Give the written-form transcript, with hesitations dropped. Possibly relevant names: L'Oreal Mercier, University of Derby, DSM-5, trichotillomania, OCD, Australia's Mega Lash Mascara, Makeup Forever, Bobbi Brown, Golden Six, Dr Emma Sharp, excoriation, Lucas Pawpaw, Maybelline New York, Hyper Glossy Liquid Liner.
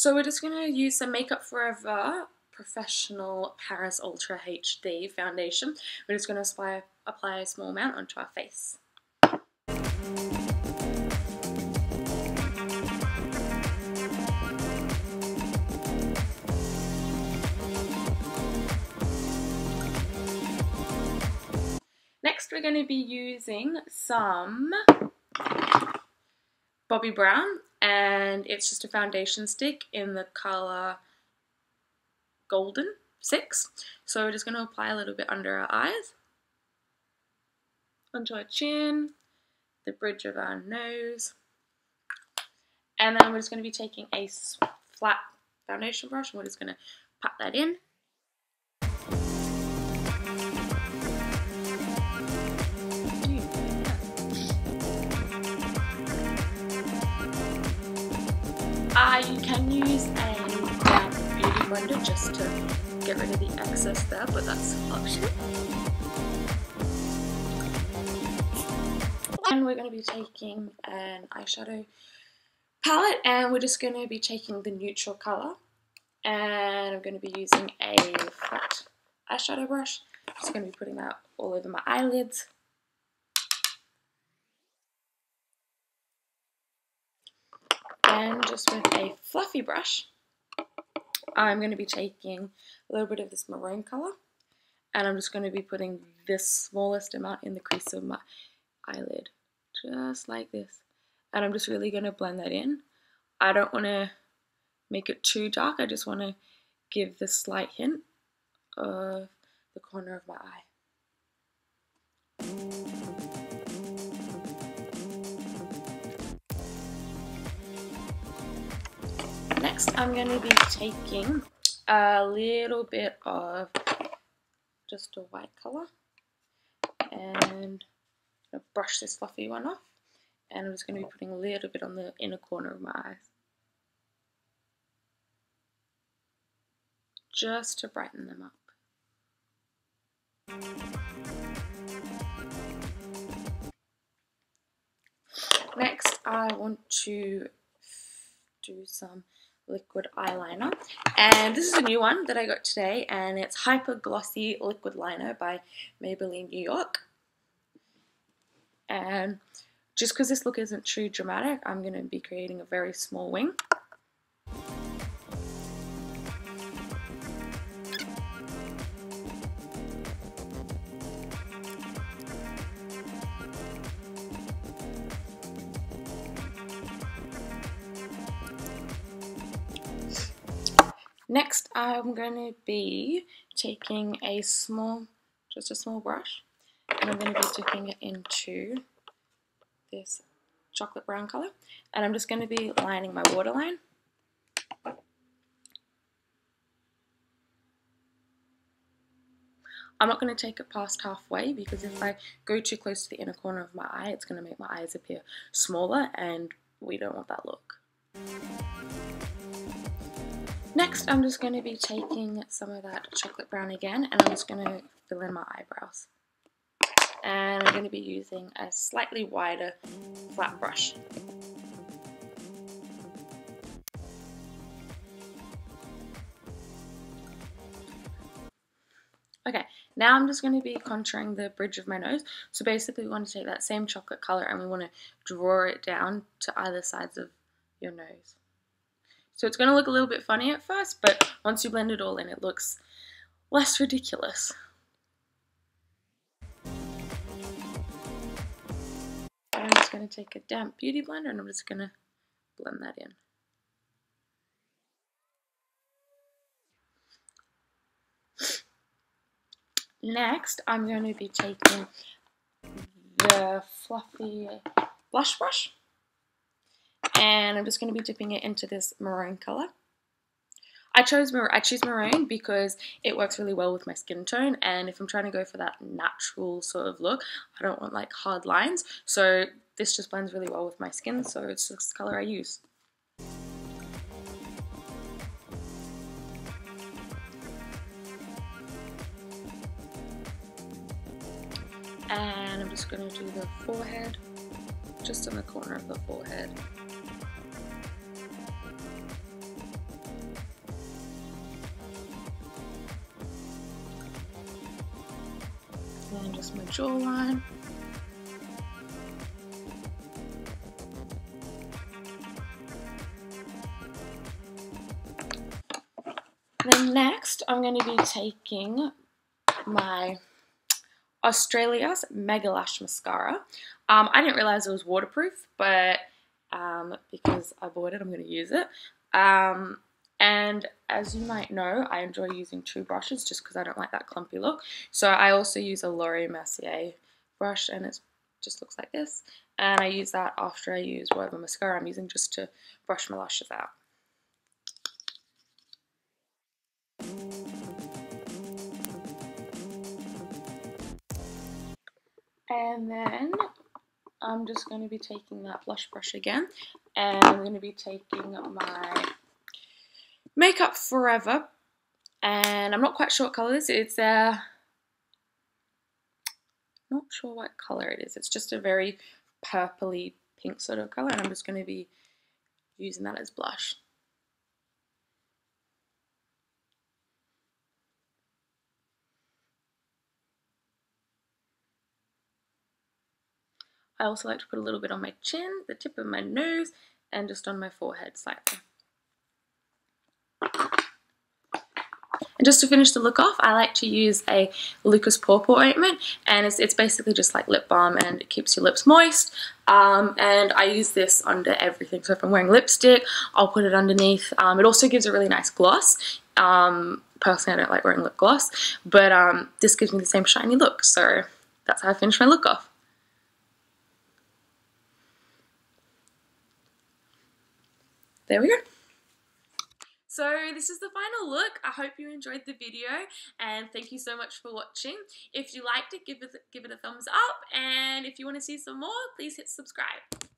So we're just going to use the Makeup Forever Professional Paris Ultra HD foundation. We're just going to apply a small amount onto our face. Next, we're going to be using some Bobbi Brown, and it's just a foundation stick in the colour Golden Six. So we're just going to apply a little bit under our eyes, onto our chin, the bridge of our nose, and then we're just going to be taking a flat foundation brush and we're just going to pat that in. You can use a beauty blender just to get rid of the excess there, but that's optional. And we're going to be taking an eyeshadow palette, and we're just going to be taking the neutral colour, and I'm going to be using a flat eyeshadow brush. I'm just going to be putting that all over my eyelids. And just with a fluffy brush, I'm going to be taking a little bit of this maroon colour, and I'm just going to be putting this smallest amount in the crease of my eyelid, just like this. And I'm just really going to blend that in. I don't want to make it too dark, I just want to give this slight hint of the corner of my eye. Next, I'm going to be taking a little bit of just a white colour, and I'm going to brush this fluffy one off, and I'm just going to be putting a little bit on the inner corner of my eyes, just to brighten them up. Next, I want to do some liquid eyeliner, and this is a new one that I got today, and it's Hyper Glossy Liquid Liner by Maybelline New York. And just because this look isn't too dramatic, I'm going to be creating a very small wing. Next, I'm going to be taking just a small brush, and I'm going to be dipping it into this chocolate brown colour, and I'm just going to be lining my waterline. I'm not going to take it past halfway, because if I go too close to the inner corner of my eye, it's going to make my eyes appear smaller, and we don't want that look. Next, I'm just going to be taking some of that chocolate brown again, and I'm just going to fill in my eyebrows. And I'm going to be using a slightly wider flat brush. Okay, now I'm just going to be contouring the bridge of my nose. So basically we want to take that same chocolate colour and we want to draw it down to either sides of your nose. So it's going to look a little bit funny at first, but once you blend it all in, it looks less ridiculous. I'm just going to take a damp beauty blender and I'm just going to blend that in. Next, I'm going to be taking the fluffy blush brush, and I'm just going to be dipping it into this maroon colour. I choose maroon because it works really well with my skin tone, and if I'm trying to go for that natural sort of look, I don't want like hard lines, so this just blends really well with my skin, so it's just the colour I use. And I'm just going to do the forehead, just on the corner of the forehead. almost my jawline. Then next, I'm going to be taking my Australia's Mega Lash Mascara. I didn't realize it was waterproof, but because I bought it, I'm going to use it. And as you might know, I enjoy using two brushes just because I don't like that clumpy look. So I also use a L'Oreal Mercier brush, and it just looks like this. And I use that after I use whatever mascara I'm using just to brush my lashes out. And then I'm just going to be taking that blush brush again, and I'm going to be taking my Makeup Forever, and I'm not quite sure what colour this is. It's a, not sure what colour it is. It's just a very purpley pink sort of colour, and I'm just going to be using that as blush. I also like to put a little bit on my chin, the tip of my nose, and just on my forehead slightly. And just to finish the look off, I like to use a Lucas Pawpaw ointment, and it's basically just like lip balm, and it keeps your lips moist. And I use this under everything, so if I'm wearing lipstick, I'll put it underneath. It also gives a really nice gloss. Personally, I don't like wearing lip gloss, but this gives me the same shiny look, so that's how I finish my look off. There we go. So this is the final look. I hope you enjoyed the video, and thank you so much for watching. If you liked it, give it a thumbs up, and if you want to see some more, please hit subscribe.